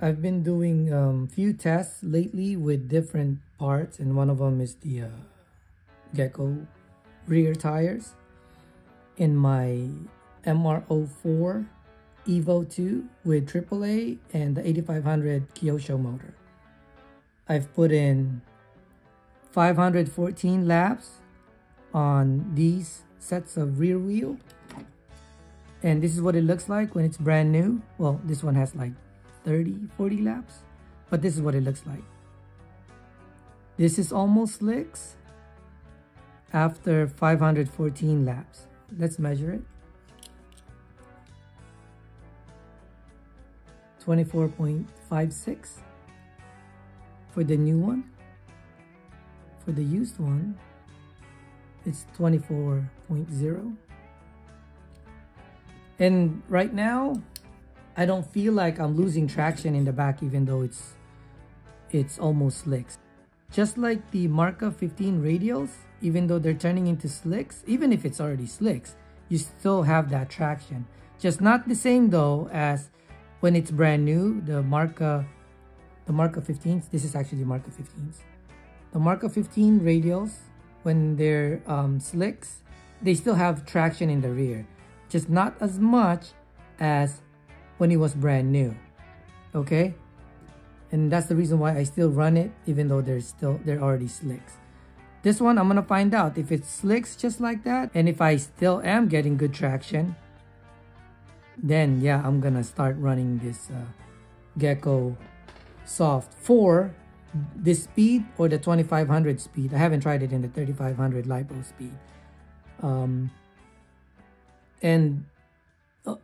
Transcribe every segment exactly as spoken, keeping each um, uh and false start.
I've been doing a um, few tests lately with different parts, and one of them is the uh, Gekko rear tires in my M R zero four EVO two with triple A and the eighty-five hundred Kyosho motor. I've put in five hundred fourteen laps on these sets of rear wheel, and this is what it looks like when it's brand new. Well, this one has like thirty, forty laps, but this is what it looks like. This is almost slicks after five hundred fourteen laps. Let's measure it. twenty-four point five six for the new one. For the used one, it's twenty-four point zero. And right now, I don't feel like I'm losing traction in the back, even though it's it's almost slicks. Just like the Marka fifteen radials, even though they're turning into slicks, even if it's already slicks, you still have that traction. Just not the same though as when it's brand new. The Marka, the Marka fifteens. This is actually the Marka fifteens. The Marka fifteen radials, when they're um, slicks, they still have traction in the rear, just not as much as when it was brand new, okay? And that's the reason why I still run it, even though they're still, they're already slicks. This one, I'm gonna find out if it slicks just like that, and if I still am getting good traction, then yeah, I'm gonna start running this uh, Gekko Soft for this speed or the twenty-five hundred speed. I haven't tried it in the thirty-five hundred LiPo speed. Um, and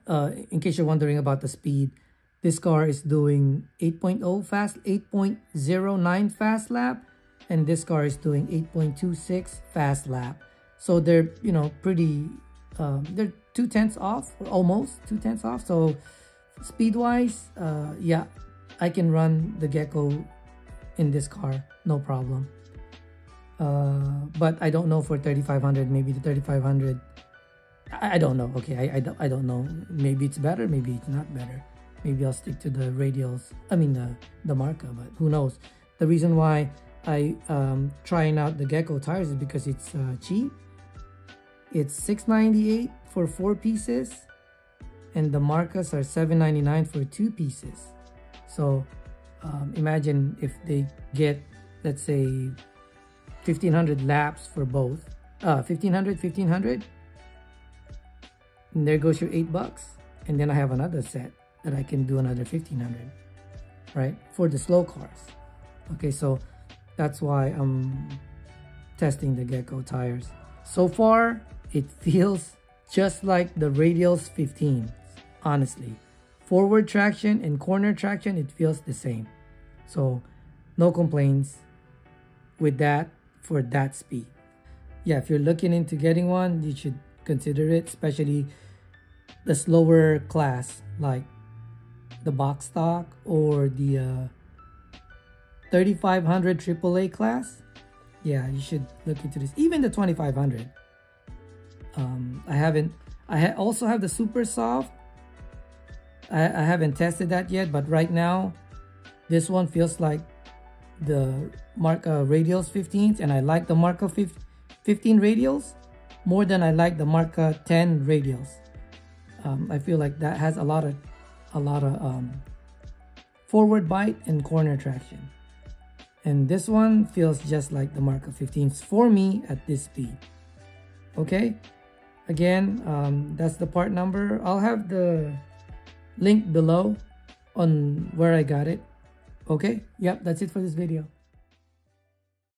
Uh, in case you're wondering about the speed, this car is doing eight point zero fast, eight point zero nine fast lap, and this car is doing eight point two six fast lap. So they're, you know, pretty, um, they're two tenths off, or almost two tenths off. So speed wise, uh, yeah, I can run the Gekko in this car, no problem. Uh, but I don't know for thirty-five hundred, maybe the thirty-five hundred. I don't know. Okay, I, I, don't, I don't know. Maybe it's better, maybe it's not better. Maybe I'll stick to the radials, I mean the, the Marka, but who knows. The reason why I um trying out the Gekko tires is because it's uh, cheap. It's six ninety-eight for four pieces, and the Markas are seven ninety-nine for two pieces. So um, imagine if they get, let's say, fifteen hundred laps for both. Uh, fifteen hundred, fifteen hundred. And there goes your eight bucks, and then I have another set that I can do another fifteen hundred, right, for the slow cars. Okay, so that's why I'm testing the Gekko tires. So far, it feels just like the radials fifteen, honestly. Forward traction and corner traction, it feels the same. So no complaints with that for that speed. Yeah, if you're looking into getting one, you should consider it, especially the slower class like the box stock or the uh, thirty-five hundred triple A class. Yeah, you should look into this. Even the twenty-five hundred. Um, I haven't. I ha also have the super soft. I, I haven't tested that yet, but right now, this one feels like the Marka radials fifteens, and I like the Marka fifteen radials more than I like the Marka ten radials. Um, I feel like that has a lot of, a lot of um, forward bite and corner traction. And this one feels just like the Marka fifteens for me at this speed. Okay, again, um, that's the part number. I'll have the link below on where I got it. Okay, yep, that's it for this video.